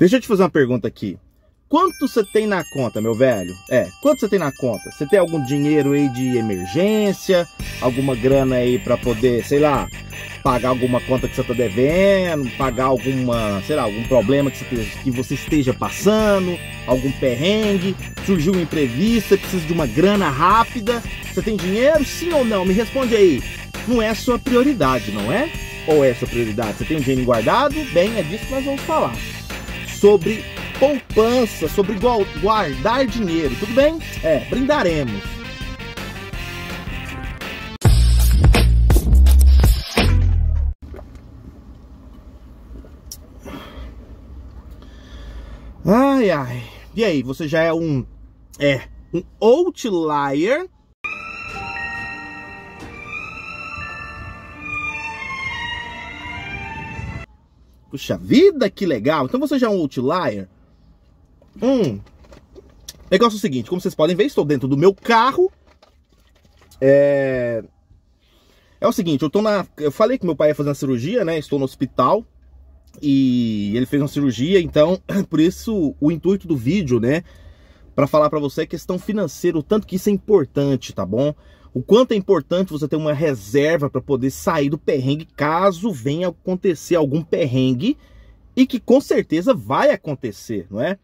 Deixa eu te fazer uma pergunta aqui. Quanto você tem na conta, meu velho? Quanto você tem na conta? Você tem algum dinheiro aí de emergência? Alguma grana aí pra poder, sei lá, pagar alguma conta que você tá devendo? Pagar alguma, sei lá, algum problema que você esteja passando? Algum perrengue? Surgiu um imprevisto, você precisa de uma grana rápida? Você tem dinheiro? Sim ou não? Me responde aí. Não é sua prioridade, não é? Ou é sua prioridade? Você tem um dinheiro guardado? Bem, é disso que nós vamos falar. Sobre poupança, sobre guardar dinheiro, tudo bem? Brindaremos. Ai, ai. E aí, você já é um outlier? Puxa vida, que legal. Então você já é um outlier? O negócio é o seguinte, como vocês podem ver, estou dentro do meu carro. É o seguinte, eu falei que meu pai ia fazer uma cirurgia, né? Estou no hospital e ele fez uma cirurgia, então por isso o intuito do vídeo, né? Para falar para você a questão financeira, o tanto que isso é importante, tá bom? O quanto é importante você ter uma reserva para poder sair do perrengue caso venha acontecer algum perrengue, e que com certeza vai acontecer, não é?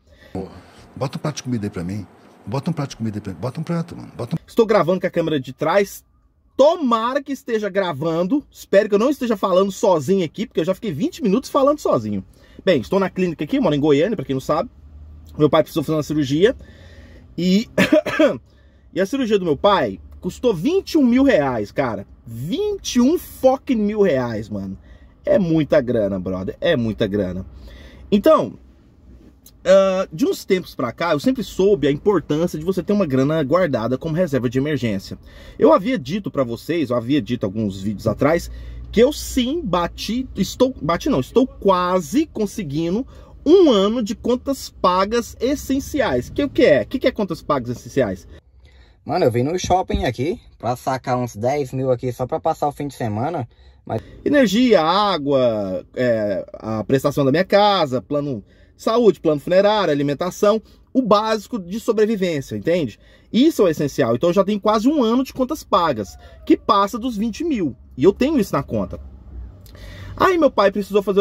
Bota um prato de comida aí para mim. Bota um prato de comida aí pra mim. Bota um prato, mano. Estou gravando com a câmera de trás. Tomara que esteja gravando. Espero que eu não esteja falando sozinho aqui, porque eu já fiquei 20 minutos falando sozinho. Bem, estou na clínica aqui, moro em Goiânia, para quem não sabe. Meu pai precisou fazer uma cirurgia. E a cirurgia do meu pai custou 21 mil reais, cara. 21 fucking mil reais, mano. É muita grana, brother. É muita grana. Então, de uns tempos pra cá, eu sempre soube a importância de você ter uma grana guardada como reserva de emergência. Eu havia dito pra vocês, eu havia dito alguns vídeos atrás, que eu sim estou quase conseguindo um ano de contas pagas essenciais. O que é? O que é contas pagas essenciais? Mano, eu vim no shopping aqui pra sacar uns 10 mil aqui só pra passar o fim de semana. Mas... energia, água, a prestação da minha casa, plano saúde, plano funerário, alimentação, o básico de sobrevivência, entende? Isso é o essencial. Então eu já tenho quase um ano de contas pagas, que passa dos 20 mil. E eu tenho isso na conta. Aí meu pai precisou fazer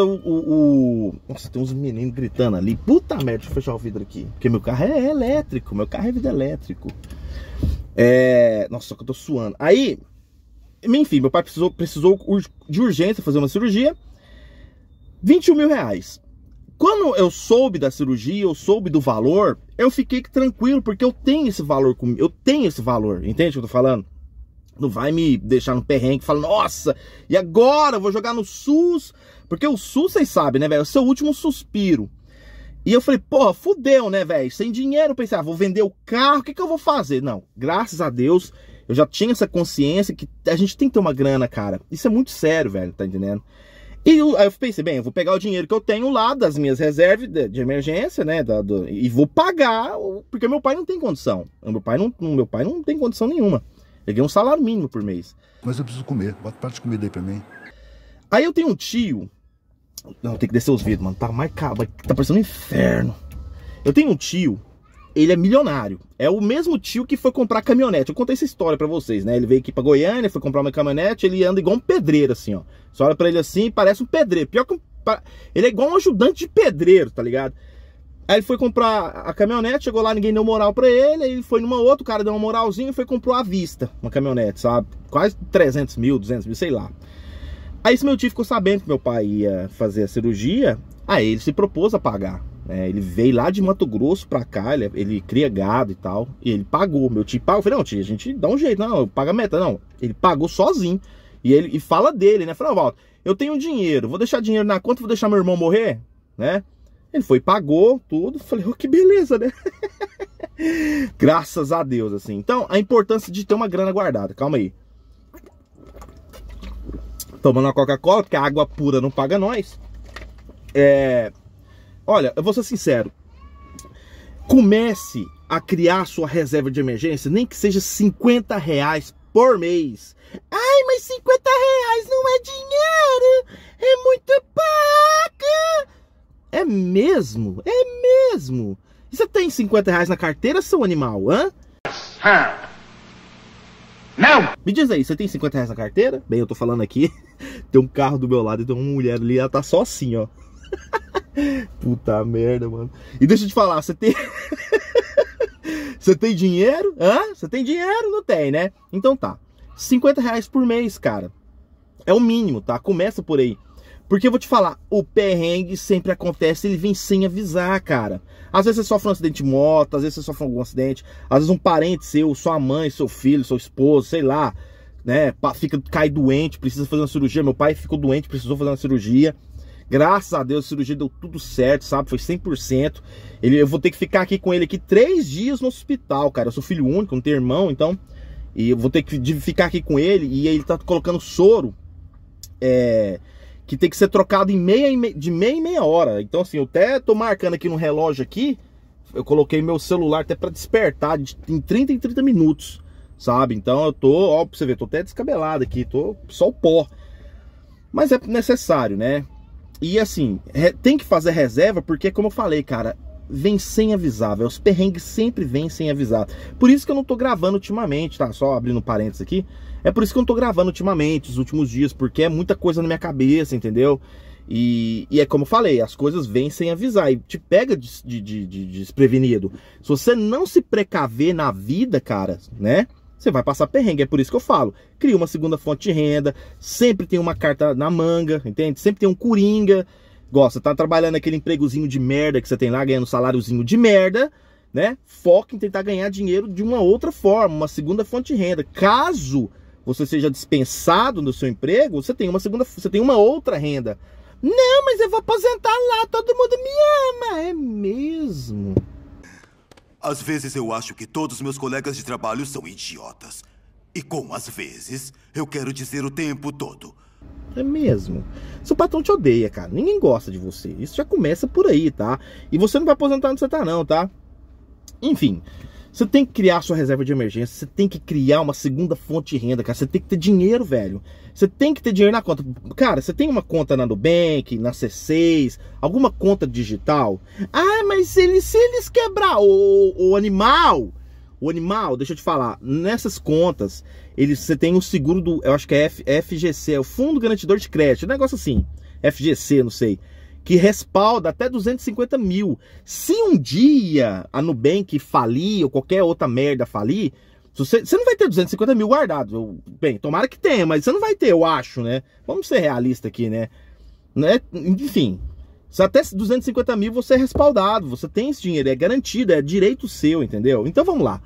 Nossa, tem uns meninos gritando ali. Puta merda, deixa eu fechar o vidro aqui. Porque meu carro é elétrico, meu carro é vidro elétrico. Nossa, só que eu tô suando. Aí, enfim, meu pai precisou de urgência fazer uma cirurgia. 21 mil reais. Quando eu soube da cirurgia, eu soube do valor, eu fiquei tranquilo, porque eu tenho esse valor comigo. Eu tenho esse valor, entende o que eu tô falando? Não vai me deixar no perrengue, fala, nossa, e agora eu vou jogar no SUS? Porque o SUS, vocês sabem, né, velho, é o seu último suspiro. E eu falei, porra, fudeu, né, velho? Sem dinheiro, eu pensei, vou vender o carro, o que eu vou fazer? Não, graças a Deus, eu já tinha essa consciência que a gente tem que ter uma grana, cara. Isso é muito sério, velho, tá entendendo? E aí eu pensei, bem, eu vou pegar o dinheiro que eu tenho lá, das minhas reservas de emergência, né, e vou pagar, porque meu pai não tem condição. Meu pai não tem condição nenhuma. Eu ganho um salário mínimo por mês. Mas eu preciso comer, bota parte de comida aí pra mim. Aí eu tenho um tio... Não, tem que descer os vidros, mano. Tá mais caro, tá parecendo um inferno. Eu tenho um tio, ele é milionário. É o mesmo tio que foi comprar caminhonete. Eu contei essa história pra vocês, né? Ele veio aqui pra Goiânia, foi comprar uma caminhonete, ele anda igual um pedreiro, assim, ó. Você olha pra ele assim, parece um pedreiro. Pior que um... Ele é igual um ajudante de pedreiro, tá ligado? Aí ele foi comprar a caminhonete, chegou lá, ninguém deu moral pra ele, aí ele foi numa outra, o cara deu uma moralzinha e foi comprou à vista uma caminhonete, sabe? Quase 300 mil, 200 mil, sei lá. Aí esse meu tio ficou sabendo que meu pai ia fazer a cirurgia, aí ele se propôs a pagar. Ele veio lá de Mato Grosso pra cá, ele cria gado e tal, e ele pagou. Meu tio pagou, eu falei, não tio, a gente dá um jeito, não, eu pago a meta, não. Ele pagou sozinho, e fala dele, né? Falou, Walter, eu tenho dinheiro, vou deixar dinheiro na conta, vou deixar meu irmão morrer, né? Ele foi, pagou tudo, falei, oh, que beleza, né? Graças a Deus, assim. Então, a importância de ter uma grana guardada. Calma aí. Tomando uma Coca-Cola, porque a água pura não paga nós. Olha, eu vou ser sincero. Comece a criar sua reserva de emergência, nem que seja 50 reais por mês. Ai, mas 50 reais não é dinheiro, é muito pouco. É mesmo? É mesmo? E você tem 50 reais na carteira, seu animal, hã? Não! Me diz aí, você tem 50 reais na carteira? Bem, eu tô falando aqui, tem um carro do meu lado e tem uma mulher ali, ela tá só assim, ó. Puta merda, mano. E deixa eu te falar, você tem... Você tem dinheiro? Hã? Você tem dinheiro? Não tem, né? Então tá. 50 reais por mês, cara. É o mínimo, tá? Começa por aí. Porque eu vou te falar, o perrengue sempre acontece, ele vem sem avisar, cara. Às vezes você sofre um acidente de moto, às vezes você sofre algum acidente, às vezes um parente seu, sua mãe, seu filho, seu esposo, sei lá, né, cai doente, precisa fazer uma cirurgia. Meu pai ficou doente, precisou fazer uma cirurgia. Graças a Deus a cirurgia deu tudo certo, sabe? Foi 100%. Eu vou ter que ficar aqui com ele aqui 3 dias no hospital, cara. Eu sou filho único, não tenho irmão, então... E eu vou ter que ficar aqui com ele e ele tá colocando soro... que tem que ser trocado de meia em meia hora. Então assim, eu até tô marcando aqui no relógio aqui, eu coloquei meu celular até pra despertar em 30 em 30 minutos, sabe? Então eu tô, ó, pra você ver, tô até descabelado aqui, tô só o pó. Mas é necessário, né? E assim, tem que fazer reserva porque, como eu falei, cara, vem sem avisar, velho. Os perrengues sempre vêm sem avisar. Por isso que eu não tô gravando ultimamente, tá? Só abrindo parênteses aqui. É por isso que eu não tô gravando ultimamente, os últimos dias, porque é muita coisa na minha cabeça, entendeu? E é como eu falei, as coisas vêm sem avisar e te pega desprevenido. Se você não se precaver na vida, cara, né? Você vai passar perrengue, é por isso que eu falo. Cria uma segunda fonte de renda, sempre tem uma carta na manga, entende? Sempre tem um coringa. Gosta, tá trabalhando aquele empregozinho de merda que você tem lá, ganhando um saláriozinho de merda, né? Foca em tentar ganhar dinheiro de uma outra forma, uma segunda fonte de renda. Caso você seja dispensado do seu emprego, você tem uma outra renda. Não, mas eu vou aposentar lá, todo mundo me ama, é mesmo. Às vezes eu acho que todos meus colegas de trabalho são idiotas. E com as vezes, eu quero dizer o tempo todo. É mesmo. Seu patrão te odeia, cara. Ninguém gosta de você. Isso já começa por aí, tá? E você não vai aposentar onde você tá, não, tá? Enfim, você tem que criar sua reserva de emergência. Você tem que criar uma segunda fonte de renda, cara. Você tem que ter dinheiro, velho. Você tem que ter dinheiro na conta. Cara, você tem uma conta na Nubank, na C6, alguma conta digital? Ah, mas se eles quebrar o animal... O animal, deixa eu te falar, nessas contas, você tem o seguro do, eu acho que é FGC, é o Fundo Garantidor de Crédito, um negócio assim, FGC, não sei, que respalda até 250 mil. Se um dia a Nubank falir ou qualquer outra merda falir, você não vai ter 250 mil guardado. Bem, tomara que tenha, mas você não vai ter, eu acho, né? Vamos ser realistas aqui, né? Enfim, até 250 mil você é respaldado, você tem esse dinheiro, é garantido, é direito seu, entendeu? Então vamos lá.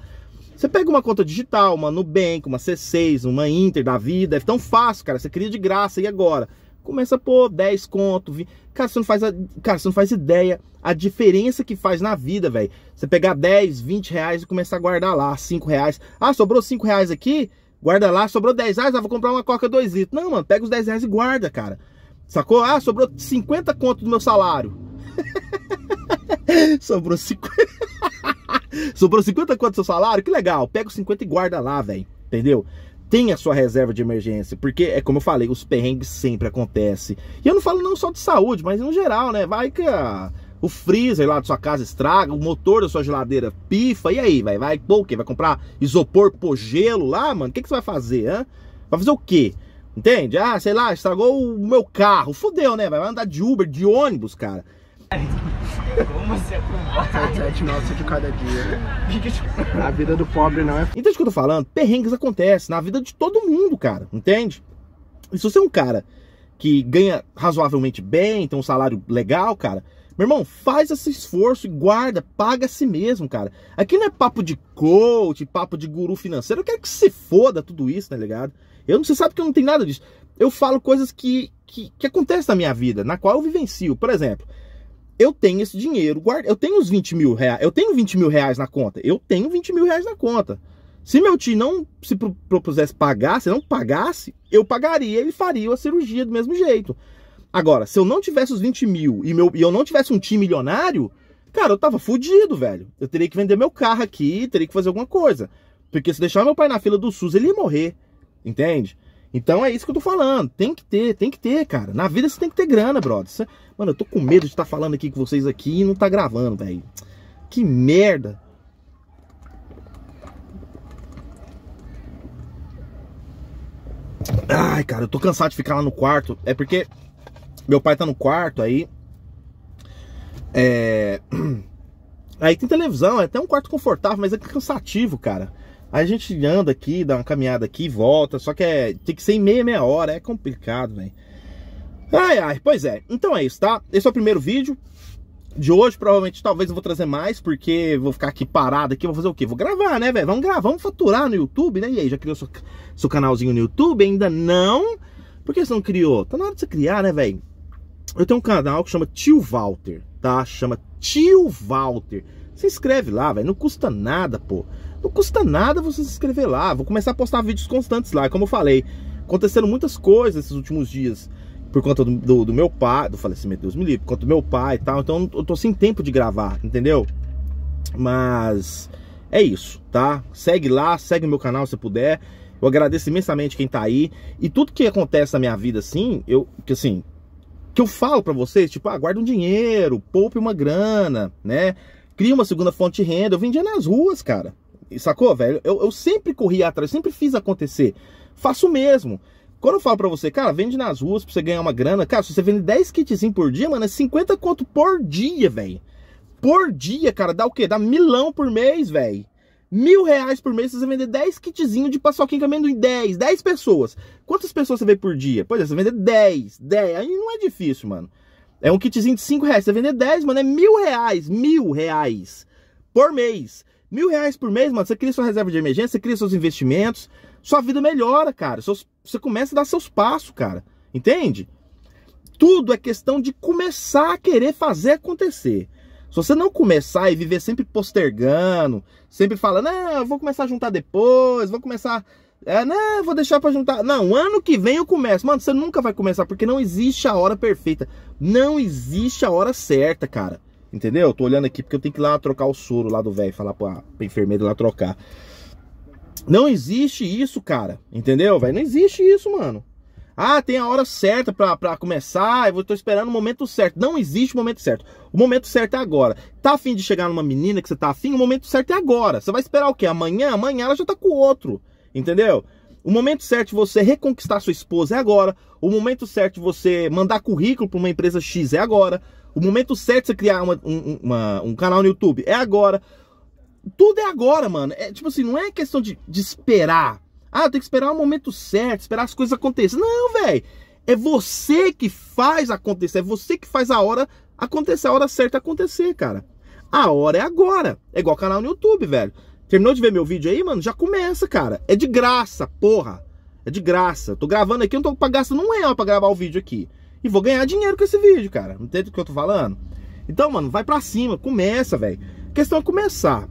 Você pega uma conta digital, uma Nubank, uma C6, uma Inter da vida, é tão fácil, cara, você cria de graça e agora? Começa a pôr 10 conto, 20... cara, você não faz ideia a diferença que faz na vida, velho. Você pegar 10, 20 reais e começar a guardar lá, 5 reais. Ah, sobrou 5 reais aqui, guarda lá, sobrou 10 reais, ah, vou comprar uma coca 2 litros. Não, mano, pega os 10 reais e guarda, cara. Sacou? Ah, sobrou 50 conto do meu salário. Sobrou 50... Sobrou 50 conto do seu salário? Que legal. Pega os 50 e guarda lá, velho. Entendeu? Tem a sua reserva de emergência. Porque, é como eu falei, os perrengues sempre acontecem. E eu não falo não só de saúde, mas no geral, né? Vai que o freezer lá da sua casa estraga, o motor da sua geladeira pifa. E aí, velho? Vai pô, o quê? Vai comprar isopor pô gelo lá, mano? O que você vai fazer, hã? Vai fazer o quê? Entende? Ah, sei lá, estragou o meu carro. Fudeu, né? Vai andar de Uber, de ônibus, cara. Como você acumula 7 notas de cada dia? A vida do pobre não é... Entende o que eu tô falando? Perrengues acontecem na vida de todo mundo, cara. Entende? E se você é um cara que ganha razoavelmente bem, tem um salário legal, cara... Meu irmão, faz esse esforço e guarda, paga a si mesmo, cara. Aqui não é papo de coach, papo de guru financeiro. Eu quero que se foda tudo isso, tá ligado? Você sabe que eu não tenho nada disso. Eu falo coisas que acontecem na minha vida, na qual eu vivencio. Por exemplo, eu tenho esse dinheiro, eu tenho os 20 mil reais, eu tenho 20 mil reais na conta. Eu tenho 20 mil reais na conta. Se meu tio não se propusesse pagar, se não pagasse, eu pagaria, ele faria a cirurgia do mesmo jeito. Agora, se eu não tivesse os 20 mil e eu não tivesse um time milionário, cara, eu tava fudido, velho. Eu teria que vender meu carro aqui, teria que fazer alguma coisa. Porque se deixar meu pai na fila do SUS, ele ia morrer, entende? Então é isso que eu tô falando, tem que ter, cara. Na vida você tem que ter grana, brother. Mano, eu tô com medo de estar falando aqui com vocês aqui e não tá gravando, velho. Que merda. Ai, cara, eu tô cansado de ficar lá no quarto. É porque meu pai tá no quarto aí. Aí tem televisão, é até um quarto confortável, mas é cansativo, cara. Aí a gente anda aqui, dá uma caminhada aqui e volta. Só que tem que ser em meia hora. É complicado, velho. Ai, pois é. Então é isso, tá? Esse é o primeiro vídeo de hoje. Provavelmente, talvez eu vou trazer mais, porque vou ficar aqui parado aqui. Vou fazer o quê? Vou gravar, né, velho? Vamos gravar, vamos faturar no YouTube, né? E aí, já criou seu canalzinho no YouTube? Ainda não? Por que você não criou? Tá na hora de você criar, né, velho? Eu tenho um canal que chama Tio Walter, tá? Chama Tio Walter. Se inscreve lá, velho. Não custa nada, pô. Não custa nada você se inscrever lá. Vou começar a postar vídeos constantes lá. Como eu falei, aconteceram muitas coisas esses últimos dias por conta do meu pai, do falecimento, Deus me livre, por conta do meu pai e tal. Então eu tô sem tempo de gravar, entendeu? Mas é isso, tá? Segue lá, segue o meu canal se puder. Eu agradeço imensamente quem tá aí. E tudo que acontece na minha vida, assim, que eu falo pra vocês, tipo, guarda um dinheiro, poupe uma grana, né? Cria uma segunda fonte de renda. Eu vendia nas ruas, cara. Sacou, velho? Eu sempre corri atrás, sempre fiz acontecer. Faço o mesmo. Quando eu falo pra você, cara, vende nas ruas pra você ganhar uma grana. Cara, se você vende 10 kitzinhos por dia, mano, é 50 conto por dia, velho. Por dia, cara, dá o quê? Dá milão por mês, velho. R$1.000 por mês se você vender 10 kitzinhos de paçoquinha comendo em 10 pessoas. Quantas pessoas você vê por dia? Pois é, você vender 10. Aí não é difícil, mano. É um kitzinho de R$5. Você vender 10, mano, é R$1.000. R$1.000 por mês. R$1.000 por mês, mano, você cria sua reserva de emergência, você cria seus investimentos, sua vida melhora, cara. Você começa a dar seus passos, cara. Entende? Tudo é questão de começar a querer fazer acontecer. Se você não começar e viver sempre postergando, sempre falando, não, eu vou começar a juntar depois, vou começar... não, vou deixar pra juntar... Não, ano que vem eu começo. Mano, você nunca vai começar, porque não existe a hora perfeita. Não existe a hora certa, cara. Entendeu? Eu tô olhando aqui porque eu tenho que ir lá trocar o soro lá do velho, falar pra enfermeira lá trocar. Não existe isso, cara. Entendeu, velho? Não existe isso, mano. Ah, tem a hora certa pra começar, eu tô esperando o momento certo. Não existe momento certo. O momento certo é agora. Tá afim de chegar numa menina que você tá afim? O momento certo é agora. Você vai esperar o quê? Amanhã? Amanhã ela já tá com outro. Entendeu? O momento certo de você reconquistar sua esposa é agora. O momento certo de você mandar currículo pra uma empresa X é agora. O momento certo de você criar um canal no YouTube é agora. Tudo é agora, mano. É tipo assim, não é questão de esperar. Ah, tem que esperar o momento certo, esperar as coisas acontecerem. Não, velho. É você que faz acontecer. É você que faz a hora acontecer, a hora certa acontecer, cara. A hora é agora. É igual canal no YouTube, velho. Terminou de ver meu vídeo aí, mano? Já começa, cara. É de graça, porra. É de graça. Eu tô gravando aqui, eu não tô gastando R$1 pra gravar o vídeo aqui. E vou ganhar dinheiro com esse vídeo, cara. Entende o que eu tô falando? Então, mano, vai pra cima. Começa, velho. A questão é começar.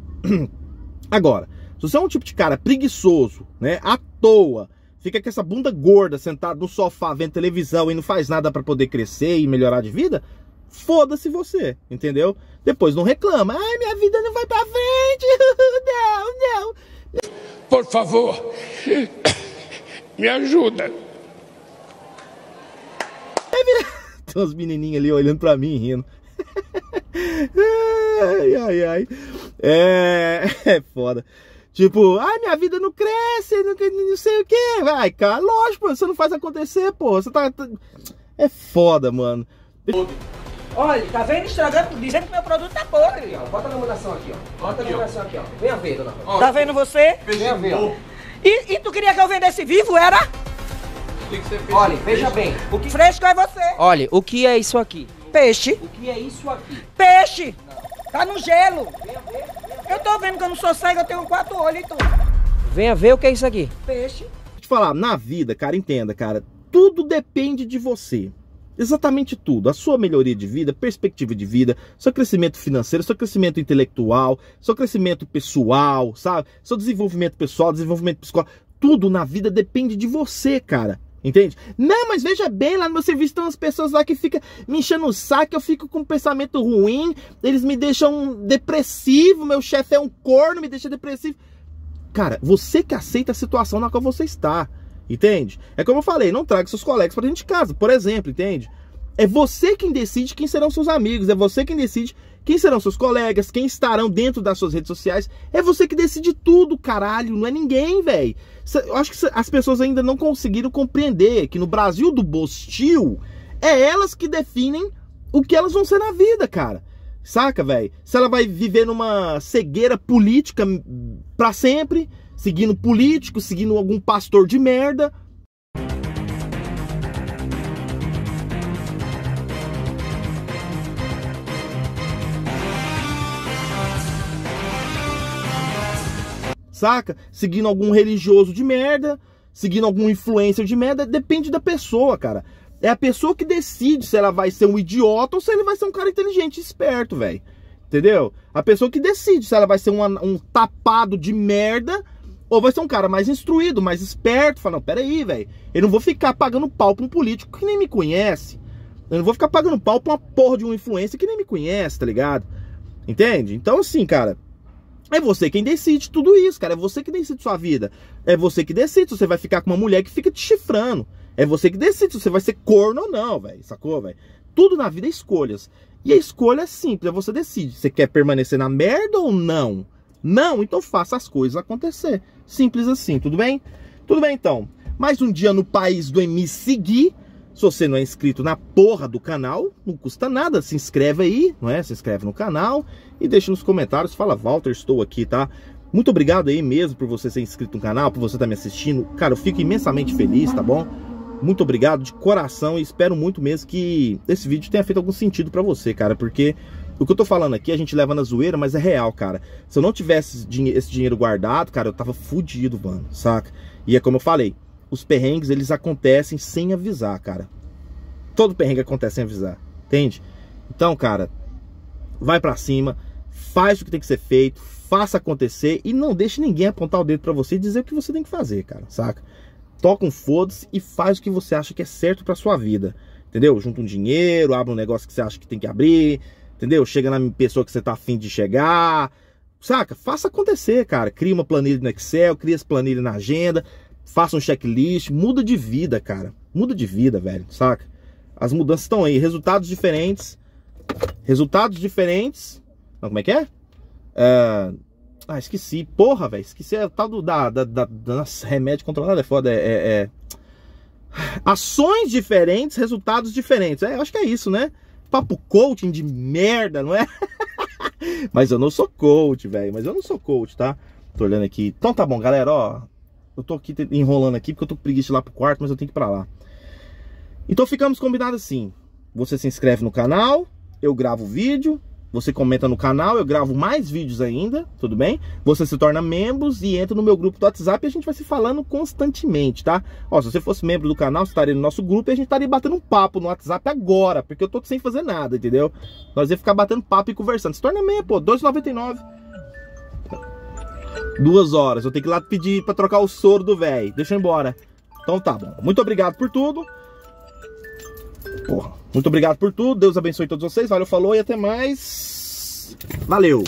Agora, se você é um tipo de cara preguiçoso, né? À toa. Fica com essa bunda gorda, sentado no sofá, vendo televisão e não faz nada pra poder crescer e melhorar de vida. Foda-se você, entendeu? Depois não reclama. Ai, minha vida não vai pra frente. Não. Por favor, me ajuda. Tem uns menininhos ali olhando pra mim rindo. Ai. É foda. Tipo, ai, minha vida não cresce, não sei o que. Vai, cara, lógico, você não faz acontecer, pô. Você tá... É foda, mano. Olha, tá vendo? Estragando, dizendo que meu produto tá podre. Bota a numeração aqui, ó. Bota a numeração aqui, ó. Venha ver, dona Flávia. Tá vendo você? Venha ver, ó. E tu queria que eu vendesse vivo, era? Olha, veja bem. O que... Fresco é você. Olha, o que é isso aqui? Peixe. O que é isso aqui? Peixe. Não. Tá no gelo. Venha ver. Eu tô vendo que eu não sou cego, eu tenho 4 olhos e tudo. Venha ver o que é isso aqui. Peixe. Deixa eu te falar, na vida, cara, entenda, cara. Tudo depende de você. Exatamente tudo. A sua melhoria de vida, perspectiva de vida, seu crescimento financeiro, seu crescimento intelectual, seu crescimento pessoal, sabe? Seu desenvolvimento pessoal, desenvolvimento psicológico. Tudo na vida depende de você, cara. Entende? Não, mas veja bem, lá no meu serviço tem umas pessoas lá que ficam me enchendo o saco, eu fico com um pensamento ruim, eles me deixam depressivo, meu chefe é um corno, me deixa depressivo. Cara, você que aceita a situação na qual você está, entende? É como eu falei, não traga seus colegas para dentro de casa, por exemplo, entende? É você quem decide quem serão seus amigos, é você quem decide quem serão seus colegas, quem estarão dentro das suas redes sociais, é você que decide tudo, caralho, não é ninguém, velho. Eu acho que as pessoas ainda não conseguiram compreender que no Brasil do Bostil, é elas que definem o que elas vão ser na vida, cara. Saca, velho? Se ela vai viver numa cegueira política pra sempre, seguindo político, seguindo algum pastor de merda... Saca? Seguindo algum religioso de merda, seguindo algum influencer de merda, depende da pessoa, cara. É a pessoa que decide se ela vai ser um idiota ou se ele vai ser um cara inteligente e esperto, velho. Entendeu? A pessoa que decide se ela vai ser um tapado de merda ou vai ser um cara mais instruído, mais esperto. Fala, não, peraí, velho, eu não vou ficar pagando pau pra um político que nem me conhece. Eu não vou ficar pagando pau pra uma porra de um influencer que nem me conhece, tá ligado? Entende? Então, assim, cara, é você quem decide tudo isso, cara. É você que decide sua vida. É você que decide se você vai ficar com uma mulher que fica te chifrando. É você que decide se você vai ser corno ou não, velho. Sacou, velho? Tudo na vida é escolhas. E a escolha é simples. É você decide. Você quer permanecer na merda ou não? Não? Então faça as coisas acontecer. Simples assim, tudo bem? Tudo bem, então. Mais um dia no país do MC Gui. Se você não é inscrito na porra do canal, não custa nada, se inscreve aí, não é? Se inscreve no canal e deixa nos comentários, fala, Walter, estou aqui, tá? Muito obrigado aí mesmo por você ser inscrito no canal, por você estar me assistindo. Cara, eu fico imensamente feliz, tá bom? Muito obrigado de coração e espero muito mesmo que esse vídeo tenha feito algum sentido pra você, cara, porque o que eu tô falando aqui a gente leva na zoeira, mas é real, cara. Se eu não tivesse esse dinheiro guardado, cara, eu tava fudido, mano, saca? E é como eu falei, os perrengues, eles acontecem sem avisar, cara. Todo perrengue acontece sem avisar, entende? Então, cara, vai pra cima, faz o que tem que ser feito, faça acontecer e não deixe ninguém apontar o dedo pra você e dizer o que você tem que fazer, cara, saca? Toca um foda-se e faz o que você acha que é certo pra sua vida, entendeu? Junta um dinheiro, abre um negócio que você acha que tem que abrir, entendeu? Chega na pessoa que você tá afim de chegar, saca? Faça acontecer, cara. Cria uma planilha no Excel, cria as planilhas na agenda... Faça um checklist, muda de vida, cara. Muda de vida, velho, saca? As mudanças estão aí, resultados diferentes. Resultados diferentes. Não, como é que é? Ah, esqueci, porra, velho. Esqueci o tal do remédio controlado, é foda. Ações diferentes, resultados diferentes. É, eu acho que é isso, né? Papo coaching de merda, não é? Mas eu não sou coach, velho. Mas eu não sou coach, tá? Tô olhando aqui. Então tá bom, galera, ó. Eu tô aqui enrolando aqui porque eu tô com preguiça lá pro quarto, mas eu tenho que ir pra lá. Então ficamos combinados assim. Você se inscreve no canal, eu gravo o vídeo, você comenta no canal, eu gravo mais vídeos ainda, tudo bem? Você se torna membro e entra no meu grupo do WhatsApp e a gente vai se falando constantemente, tá? Ó, se você fosse membro do canal, você estaria no nosso grupo e a gente estaria batendo um papo no WhatsApp agora, porque eu tô sem fazer nada, entendeu? Nós ia ficar batendo papo e conversando. Se torna membro, pô, R$2,99. 2 horas, eu tenho que ir lá pedir pra trocar o soro do velho. Deixa eu ir embora. Então tá bom, muito obrigado por tudo. Porra, muito obrigado por tudo. Deus abençoe todos vocês, valeu, falou e até mais. Valeu.